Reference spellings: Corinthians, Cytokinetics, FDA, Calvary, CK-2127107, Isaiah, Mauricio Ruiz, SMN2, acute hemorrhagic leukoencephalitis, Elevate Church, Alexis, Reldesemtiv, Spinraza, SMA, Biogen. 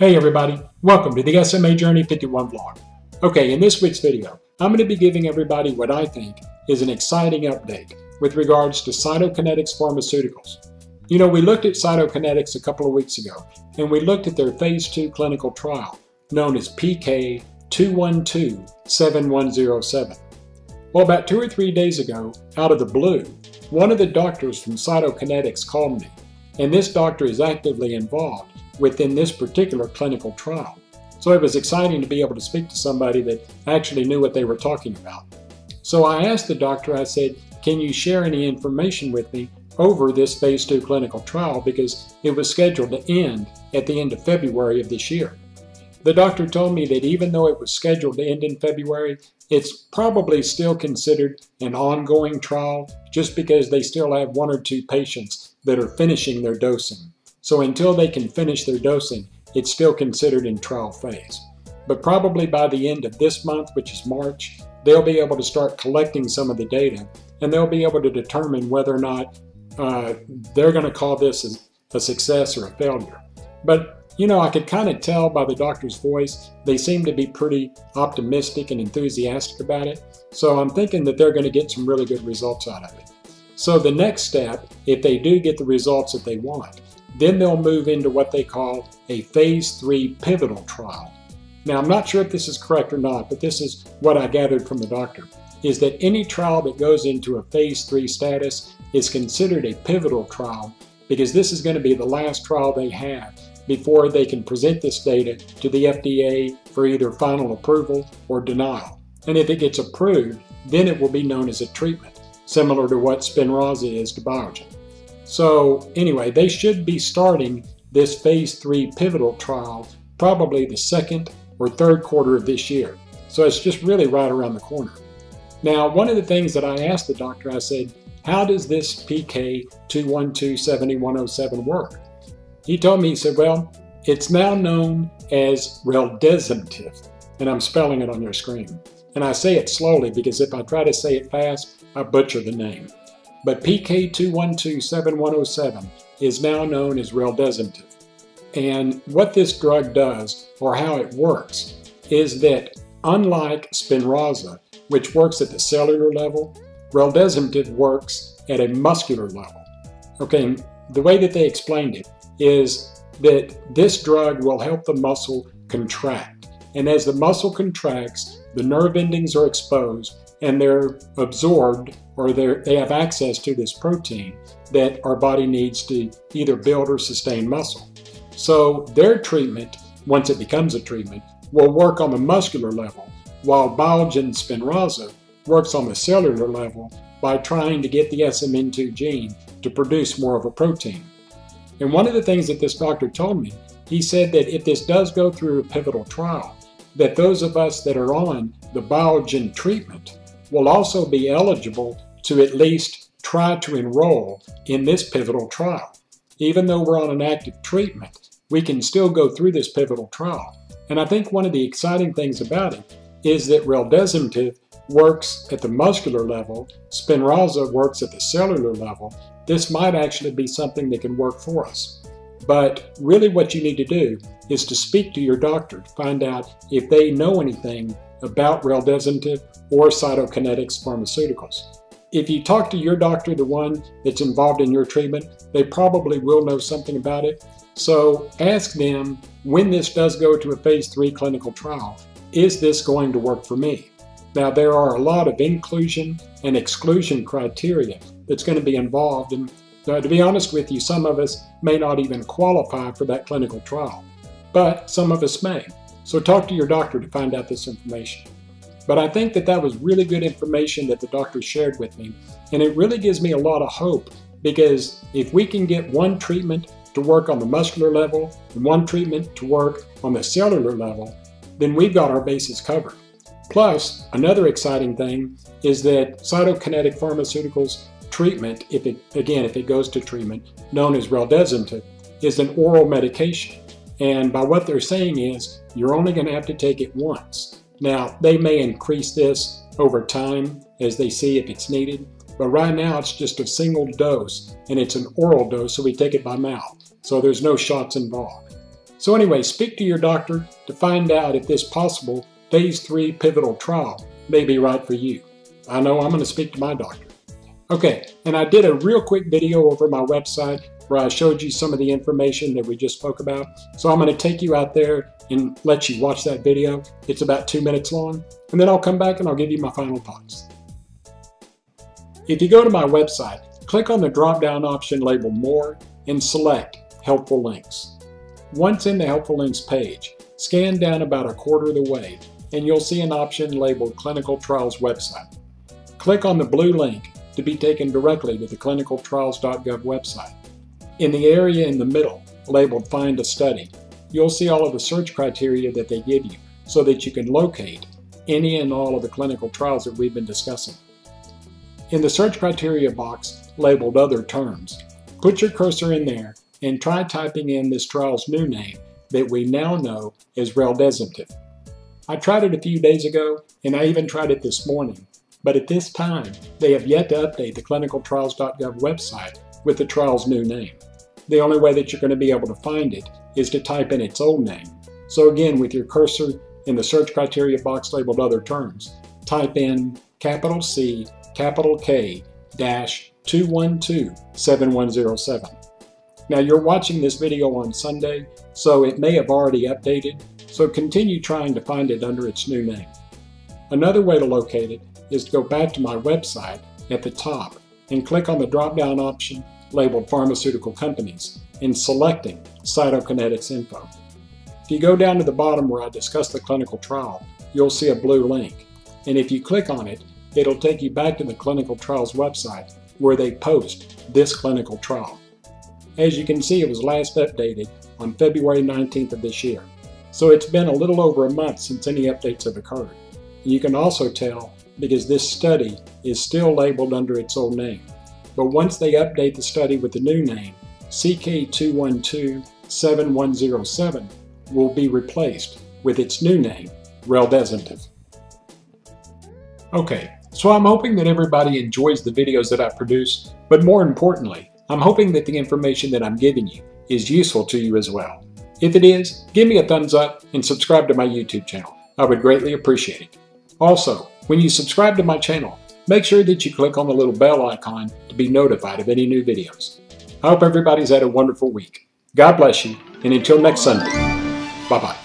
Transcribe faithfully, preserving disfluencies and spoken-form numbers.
Hey everybody, welcome to the S M A Journey fifty-one vlog. Okay, in this week's video, I'm going to be giving everybody what I think is an exciting update with regards to Cytokinetics Pharmaceuticals. You know, we looked at Cytokinetics a couple of weeks ago, and we looked at their phase two clinical trial, known as P K two one two seven one zero seven. Well, about two or three days ago, out of the blue, one of the doctors from Cytokinetics called me, and this doctor is actively involved within this particular clinical trial. So it was exciting to be able to speak to somebody that actually knew what they were talking about. So I asked the doctor, I said, can you share any information with me over this phase two clinical trial, because it was scheduled to end at the end of February of this year. The doctor told me that even though it was scheduled to end in February, it's probably still considered an ongoing trial just because they still have one or two patients that are finishing their dosing. So until they can finish their dosing, it's still considered in trial phase. But probably by the end of this month, which is March, they'll be able to start collecting some of the data, and they'll be able to determine whether or not uh, they're going to call this a, a success or a failure. But, you know, I could kind of tell by the doctor's voice, they seem to be pretty optimistic and enthusiastic about it. So I'm thinking that they're going to get some really good results out of it. So the next step, if they do get the results that they want, then they'll move into what they call a phase three pivotal trial. Now, I'm not sure if this is correct or not, but this is what I gathered from the doctor, is that any trial that goes into a phase three status is considered a pivotal trial, because this is going to be the last trial they have before they can present this data to the F D A for either final approval or denial. And if it gets approved, then it will be known as a treatment, similar to what Spinraza is to Biogen. So anyway, they should be starting this phase three pivotal trial probably the second or third quarter of this year. So it's just really right around the corner. Now, one of the things that I asked the doctor, I said, how does this P K two one two seven one zero seven work? He told me, he said, well, it's now known as Reldesemtiv, and I'm spelling it on your screen. And I say it slowly because if I try to say it fast, I butcher the name. But P K two one two seven one zero seven is now known as Reldesemtiv. And what this drug does, or how it works, is that unlike Spinraza, which works at the cellular level, Reldesemtiv works at a muscular level. Okay, the way that they explained it is that this drug will help the muscle contract. And as the muscle contracts, the nerve endings are exposed, and they're absorbed, or they're, they have access to this protein that our body needs to either build or sustain muscle. So their treatment, once it becomes a treatment, will work on the muscular level, while Biogen Spinraza works on the cellular level by trying to get the S M N two gene to produce more of a protein. And one of the things that this doctor told me, he said that if this does go through a pivotal trial, that those of us that are on the Biogen treatment will also be eligible to at least try to enroll in this pivotal trial. Even though we're on an active treatment, we can still go through this pivotal trial. And I think one of the exciting things about it is that Reldesemtiv works at the muscular level, Spinraza works at the cellular level. This might actually be something that can work for us. But really what you need to do is to speak to your doctor to find out if they know anything about Reldesemtiv or Cytokinetics Pharmaceuticals. If you talk to your doctor, the one that's involved in your treatment, they probably will know something about it. So ask them, when this does go to a phase three clinical trial, is this going to work for me? Now, there are a lot of inclusion and exclusion criteria that's going to be involved, and uh, to be honest with you, some of us may not even qualify for that clinical trial, but some of us may. So talk to your doctor to find out this information. But I think that that was really good information that the doctor shared with me, and it really gives me a lot of hope, because if we can get one treatment to work on the muscular level and one treatment to work on the cellular level, then we've got our bases covered. Plus, another exciting thing is that Cytokinetic Pharmaceuticals treatment, if it, again, if it goes to treatment, known as Reldesemtiv, is an oral medication. And by what they're saying is, you're only going to have to take it once. Now, they may increase this over time as they see if it's needed, but right now it's just a single dose, and it's an oral dose, so we take it by mouth. So there's no shots involved. So anyway, speak to your doctor to find out if this possible phase three pivotal trial may be right for you. I know I'm going to speak to my doctor. Okay, and I did a real quick video over my website where I showed you some of the information that we just spoke about. So I'm going to take you out there and let you watch that video. It's about two minutes long, and then I'll come back and I'll give you my final thoughts. If you go to my website, click on the drop-down option labeled More and select Helpful Links. Once in the Helpful Links page, scan down about a quarter of the way, and you'll see an option labeled Clinical Trials Website. Click on the blue link to be taken directly to the clinical trials dot gov website. In the area in the middle, labeled Find a Study, you'll see all of the search criteria that they give you so that you can locate any and all of the clinical trials that we've been discussing. In the search criteria box labeled Other Terms, put your cursor in there and try typing in this trial's new name that we now know as Reldesemtiv. I tried it a few days ago, and I even tried it this morning, but at this time, they have yet to update the clinical trials dot gov website with the trial's new name. The only way that you're going to be able to find it is to type in its old name. So again, with your cursor in the search criteria box labeled Other Terms, type in capital C, capital K, dash two one two seven one zero seven. Now you're watching this video on Sunday, so it may have already updated, so continue trying to find it under its new name. Another way to locate it is to go back to my website at the top and click on the drop-down option labeled Pharmaceutical Companies and selecting Cytokinetics Info. If you go down to the bottom where I discuss the clinical trial, you'll see a blue link, and if you click on it, it'll take you back to the clinical trials website where they post this clinical trial. As you can see, it was last updated on February nineteenth of this year, so it's been a little over a month since any updates have occurred. And you can also tell because this study is still labeled under its old name. But once they update the study with the new name, C K two one two seven one zero seven will be replaced with its new name, Reldesemtiv. Okay, so I'm hoping that everybody enjoys the videos that I produce, but more importantly, I'm hoping that the information that I'm giving you is useful to you as well. If it is, give me a thumbs up and subscribe to my YouTube channel. I would greatly appreciate it. Also, when you subscribe to my channel, make sure that you click on the little bell icon to be notified of any new videos. I hope everybody's had a wonderful week. God bless you, and until next Sunday, bye-bye.